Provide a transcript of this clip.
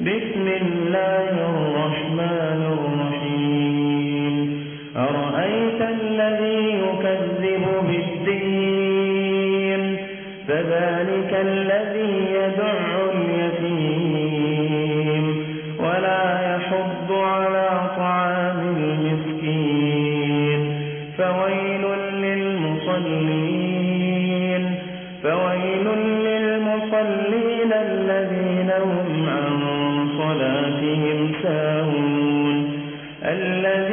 بسم الله الرحمن الرحيم. أرأيت الذي يكذب بالدين فذلك الذي يدع اليتيم ولا يحض على طعام المسكين فويل للمصلين الذين هم عن صلاتهم ساهون.